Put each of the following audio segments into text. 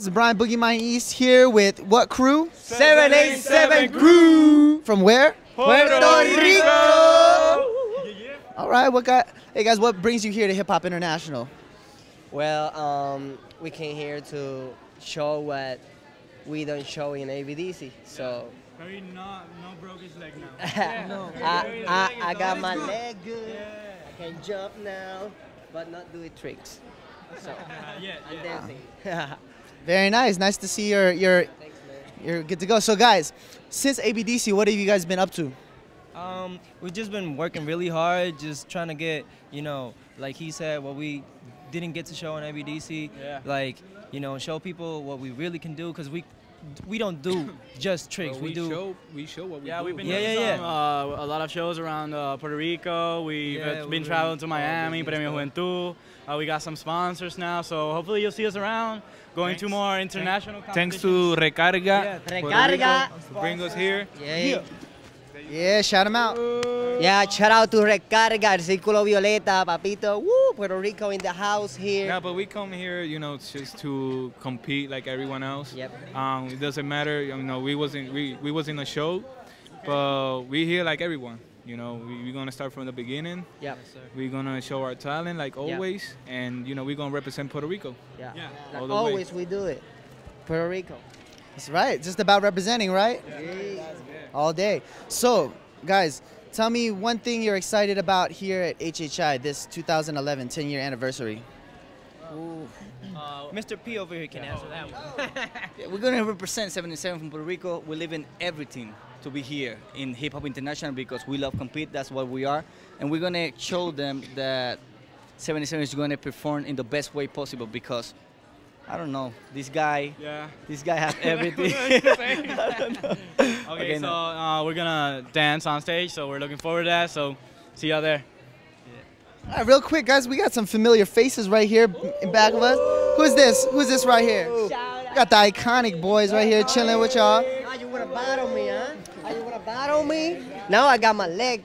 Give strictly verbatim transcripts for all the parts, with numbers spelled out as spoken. This is Brian Boogie My East here with what crew? seven eighty-seven Crew! From where? Puerto Rico! Rico. All right, what got, hey guys, what brings you here to Hip Hop International? Well, um, we came here to show what we don't show in A B D C, so... Yeah. Very not, no broke his leg now. Yeah. No. I, I, I got my good. leg good, yeah. I can jump now, but not do it tricks. So, yeah, I'm yeah. dancing. Very nice. Nice to see you're, you're, Thanks, you're good to go. So guys, since A B D C, what have you guys been up to? Um, we've just been working really hard, just trying to get, you know, like he said, what we didn't get to show on A B D C. Yeah. Like, you know, show people what we really can do, because we we don't do just tricks. Well, we, we do. Show, we show what we yeah, do. We've been yeah, doing yeah, some, yeah. Uh, a lot of shows around uh, Puerto Rico. We've yeah, been, been traveling to Miami, Premio Juventud. Uh, we got some sponsors now, so hopefully you'll see us around, going thanks. to more international Thanks to Recarga. Yeah, Recarga. Rico, bring us here. Yeah, yeah. yeah, shout them out. Yeah, shout out to Recarga, Círculo Violeta, Papito. Woo, Puerto Rico in the house here. Yeah, but we come here, you know, just to compete like everyone else. Yep. Um, it doesn't matter, you know, we wasn't, we, we was in a show, but we here like everyone. You know, we, we're going to start from the beginning. Yeah. Yes, we're going to show our talent like always. Yep. And, you know, we're going to represent Puerto Rico. Yeah. yeah. Like All always way. we do it. Puerto Rico. That's right. Just about representing, right? Yeah. Yeah. All day. So, guys, tell me one thing you're excited about here at H H I, this two thousand eleven ten-year anniversary. Ooh. Uh, Mister P over here can yeah. answer that one. yeah, we're going to represent seventy-seven from Puerto Rico. We live in everything to be here in Hip Hop International because we love compete. That's what we are. And we're going to show them that seventy-seven is going to perform in the best way possible because, I don't know, this guy, yeah. this guy has everything. I don't know. Okay, okay, so no. uh, we're going to dance on stage. So we're looking forward to that. So see y'all there. All right, real quick, guys, we got some familiar faces right here in back of us. Who's this? Who's this right here? We got the Iconic Boyz right here chilling with y'all. Now you want to battle me, huh? Now you want to battle me? Now I got my leg.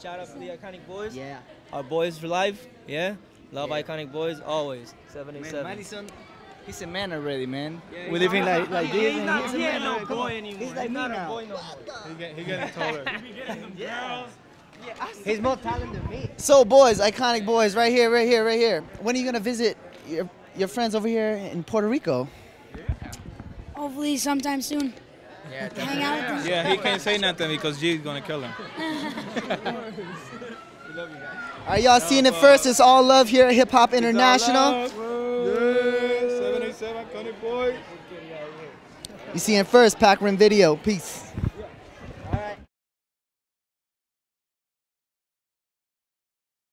Shout out to the Iconic Boyz. Yeah. Our boys for life. Yeah. Love yeah. Iconic Boyz always. seventy-seven. Man, Madison, he's a man already, man. Yeah, we live in like, like yeah, this. He's not, he's not no boy anymore. He's, like he's not now. a boy no more. He, he getting taller. He be getting some girls. Yeah, he's more talented than me. So, boys, Iconic Boyz, right here, right here, right here. When are you going to visit your, your friends over here in Puerto Rico? Yeah. Hopefully sometime soon. Yeah, Hang out yeah. with them. Yeah, he can't say nothing because G is going to kill him. We love you guys. All right, y'all seeing it first. It's all love here at Hip Hop International. seven eighty-seven Iconic Boyz. You seeing it first, Pac-Rim Video. Peace.